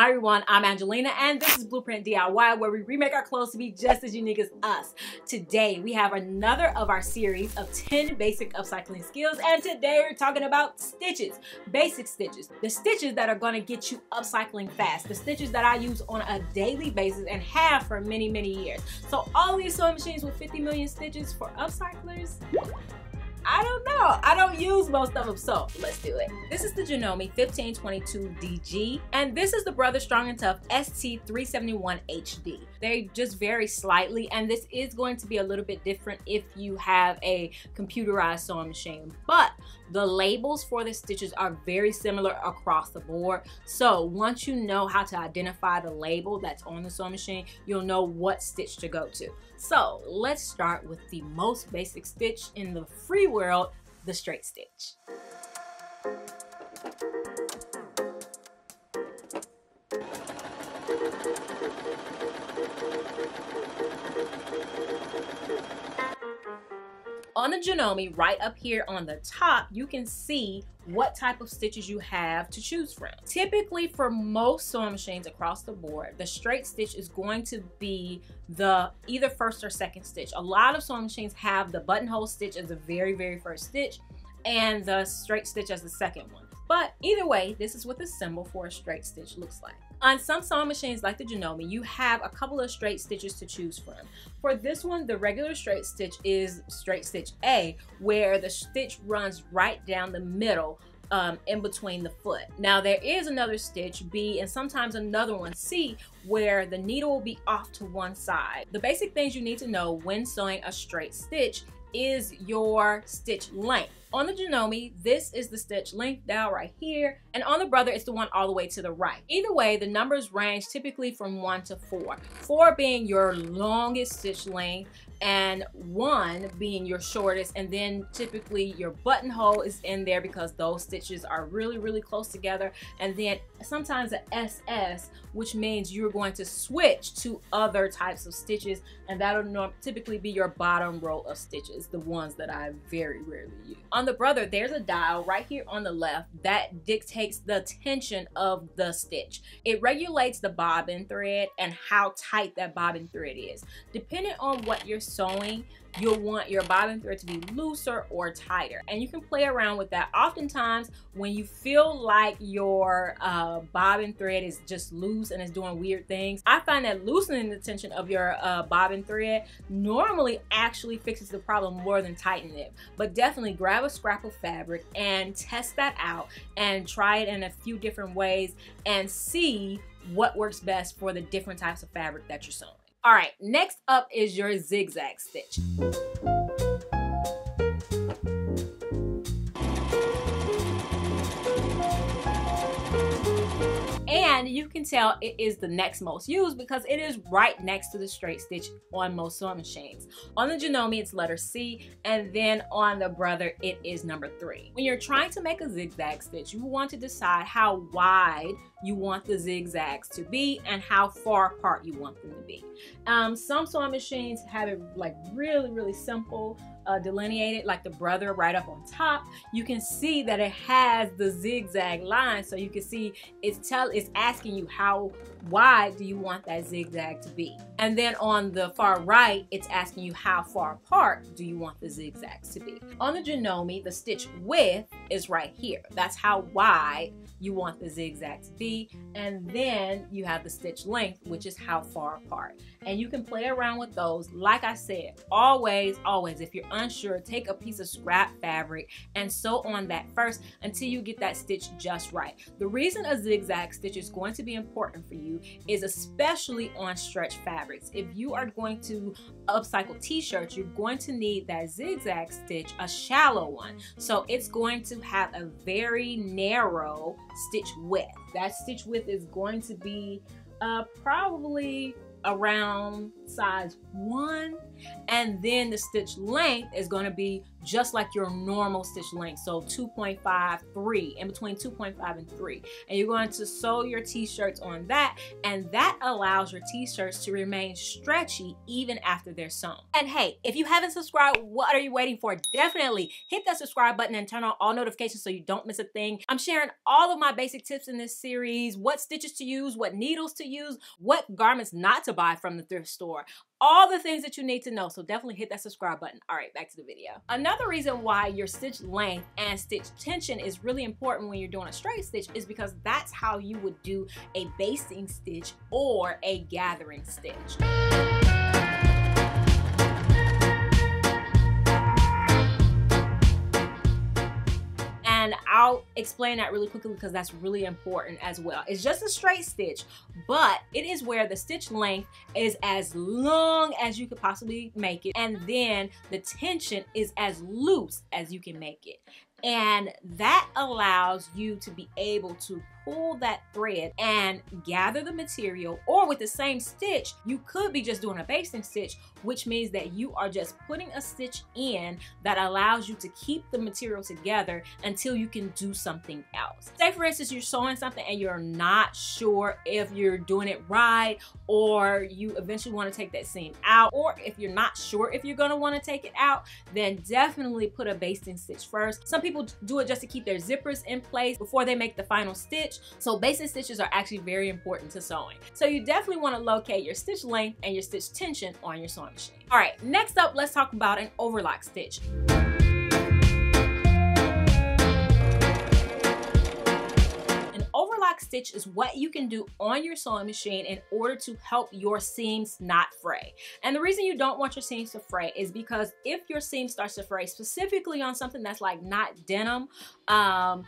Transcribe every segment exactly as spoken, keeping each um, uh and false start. Hi everyone, I'm Angelina and this is Blueprint D I Y, where we remake our clothes to be just as unique as us. Today we have another of our series of ten basic upcycling skills, and today we're talking about stitches, basic stitches. The stitches that are gonna get you upcycling fast, the stitches that I use on a daily basis and have for many, many years. So all these sewing machines with fifty million stitches for upcyclers? I don't know. I don't use most of them, so let's do it. This is the Janome fifteen twenty-two D G, and this is the Brother Strong and Tough S T three seventy-one H D. They just vary slightly, and this is going to be a little bit different if you have a computerized sewing machine, but the labels for the stitches are very similar across the board. So once you know how to identify the label that's on the sewing machine, you'll know what stitch to go to. So let's start with the most basic stitch in the free world, the straight stitch. On the Janome, right up here on the top, you can see what type of stitches you have to choose from. Typically for most sewing machines across the board, the straight stitch is going to be the either first or second stitch. A lot of sewing machines have the buttonhole stitch as the very, very first stitch and the straight stitch as the second one. But either way, this is what the symbol for a straight stitch looks like. On some sewing machines like the Janome, you have a couple of straight stitches to choose from. For this one, the regular straight stitch is straight stitch A, where the stitch runs right down the middle um, in between the foot. Now there is another stitch, B, and sometimes another one, C, where the needle will be off to one side. The basic things you need to know when sewing a straight stitch is your stitch length. On the Janome, this is the stitch length down right here, and on the Brother, it's the one all the way to the right. Either way, the numbers range typically from one to four. Four being your longest stitch length, and one being your shortest, and then typically your buttonhole is in there because those stitches are really, really close together, and then sometimes an S S, which means you're going to switch to other types of stitches, and that'll typically be your bottom row of stitches, the ones that I very rarely use. On the Brother, there's a dial right here on the left that dictates the tension of the stitch. It regulates the bobbin thread and how tight that bobbin thread is. Depending on what you're sewing, you'll want your bobbin thread to be looser or tighter, and you can play around with that. Oftentimes when you feel like your uh, bobbin thread is just loose and it's doing weird things, I find that loosening the tension of your uh, bobbin thread normally actually fixes the problem more than tightening it. But definitely grab a scrap of fabric and test that out and try it in a few different ways and see what works best for the different types of fabric that you're sewing. All right, next up is your zigzag stitch. And you can tell it is the next most used because it is right next to the straight stitch on most sewing machines. On the Janome, it's letter C, and then on the Brother, it is number three. When you're trying to make a zigzag stitch, you want to decide how wide you want the zigzags to be and how far apart you want them to be. Um, some sewing machines have it like really, really simple, uh, delineated, like the Brother right up on top. You can see that it has the zigzag line, so you can see it's tell it's asking you how wide do you want that zigzag to be. And then on the far right, it's asking you how far apart do you want the zigzags to be. On the Janome, the stitch width is right here. That's how wide you want the zigzag to be. And then you have the stitch length, which is how far apart. And you can play around with those. Like I said, always, always, if you're unsure, take a piece of scrap fabric and sew on that first until you get that stitch just right. The reason a zigzag stitch is going to be important for you is especially on stretch fabrics. If you are going to upcycle t-shirts, you're going to need that zigzag stitch, a shallow one. So it's going to have a very narrow stitch width. That stitch width is going to be uh, probably around size one, and then the stitch length is going to be just like your normal stitch length, so two point five, three, in between two point five and three. And you're going to sew your t-shirts on that, and that allows your t-shirts to remain stretchy even after they're sewn. And hey, if you haven't subscribed, what are you waiting for? Definitely hit that subscribe button and turn on all notifications so you don't miss a thing. I'm sharing all of my basic tips in this series, what stitches to use, what needles to use, what garments not to buy from the thrift store. All the things that you need to know, so definitely hit that subscribe button. All right, back to the video. Another reason why your stitch length and stitch tension is really important when you're doing a straight stitch is because that's how you would do a basting stitch or a gathering stitch. And I'll explain that really quickly because that's really important as well. It's just a straight stitch, but it is where the stitch length is as long as you could possibly make it, and then the tension is as loose as you can make it. And that allows you to be able to pull that thread and gather the material, or with the same stitch, you could be just doing a basting stitch, which means that you are just putting a stitch in that allows you to keep the material together until you can do something else. Say for instance, you're sewing something and you're not sure if you're doing it right, or you eventually want to take that seam out, or if you're not sure if you're going to want to take it out, then definitely put a basting stitch first. Some people People do it just to keep their zippers in place before they make the final stitch. So basting stitches are actually very important to sewing. So you definitely want to locate your stitch length and your stitch tension on your sewing machine. All right, next up, let's talk about an overlock stitch. Overlock stitch is what you can do on your sewing machine in order to help your seams not fray. And the reason you don't want your seams to fray is because if your seam starts to fray, specifically on something that's like not denim, um,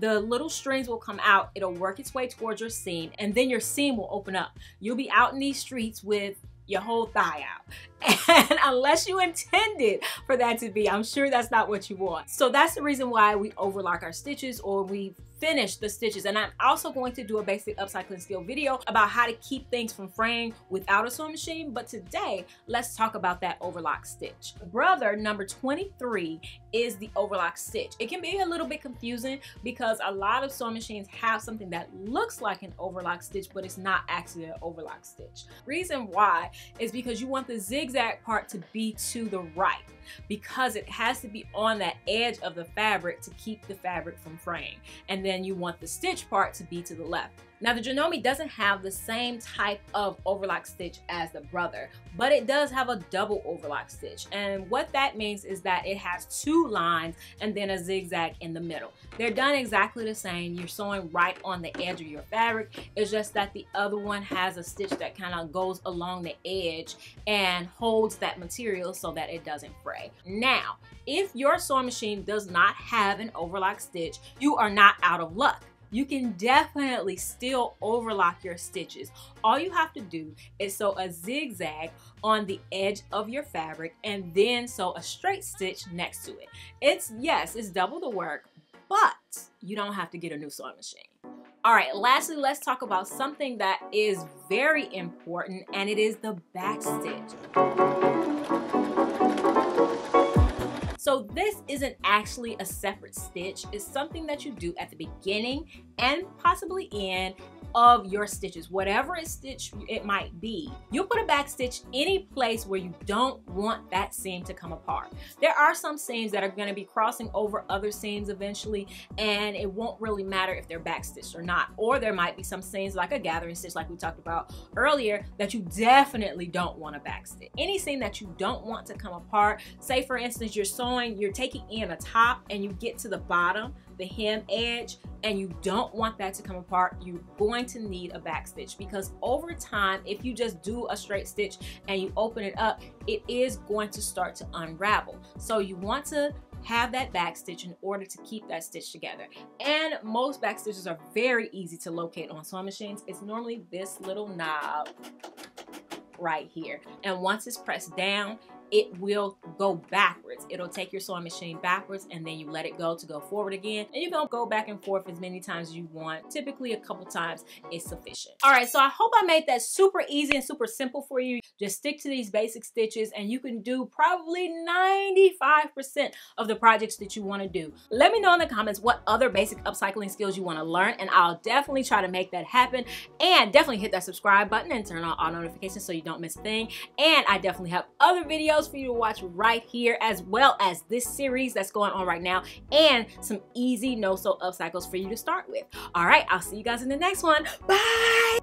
the little strings will come out, it'll work its way towards your seam, and then your seam will open up. You'll be out in these streets with your whole thigh out, and unless you intended for that to be, I'm sure that's not what you want. So that's the reason why we overlock our stitches, or we finish the stitches. And I'm also going to do a basic upcycling skill video about how to keep things from fraying without a sewing machine, but today let's talk about that overlock stitch. Brother number twenty-three is the overlock stitch. It can be a little bit confusing because a lot of sewing machines have something that looks like an overlock stitch, but it's not actually an overlock stitch. Reason why is because you want the zigzag part to be to the right, because it has to be on that edge of the fabric to keep the fabric from fraying. And then And you want the stitch part to be to the left. Now the Janome doesn't have the same type of overlock stitch as the Brother, but it does have a double overlock stitch. And what that means is that it has two lines and then a zigzag in the middle. They're done exactly the same. You're sewing right on the edge of your fabric. It's just that the other one has a stitch that kind of goes along the edge and holds that material so that it doesn't fray. Now, if your sewing machine does not have an overlock stitch, you are not out of luck. You can definitely still overlock your stitches. All you have to do is sew a zigzag on the edge of your fabric and then sew a straight stitch next to it. It's, yes, it's double the work, but you don't have to get a new sewing machine. All right, lastly, let's talk about something that is very important, and it is the back stitch. So this isn't actually a separate stitch. It's something that you do at the beginning and possibly end of your stitches, whatever a stitch it might be. You'll put a back stitch any place where you don't want that seam to come apart. There are some seams that are going to be crossing over other seams eventually, and it won't really matter if they're back stitched or not. Or there might be some seams like a gathering stitch like we talked about earlier that you definitely don't want to back stitch. Any seam that you don't want to come apart, say for instance you're sewing, you're taking in a top and you get to the bottom, the hem edge, and you don't want that to come apart, you're going to need a back stitch, because over time, if you just do a straight stitch and you open it up, it is going to start to unravel. So you want to have that back stitch in order to keep that stitch together. And most back stitches are very easy to locate on sewing machines. It's normally this little knob right here, and once it's pressed down, it will go backwards. It'll take your sewing machine backwards and then you let it go to go forward again. And you're gonna go back and forth as many times as you want. Typically a couple times is sufficient. All right, so I hope I made that super easy and super simple for you. Just stick to these basic stitches and you can do probably ninety-five percent of the projects that you wanna do. Let me know in the comments what other basic upcycling skills you wanna learn and I'll definitely try to make that happen. And definitely hit that subscribe button and turn on all notifications so you don't miss a thing. And I definitely have other videos for you to watch right here, as well as this series that's going on right now and some easy no-sew upcycles for you to start with. All right, I'll see you guys in the next one. Bye.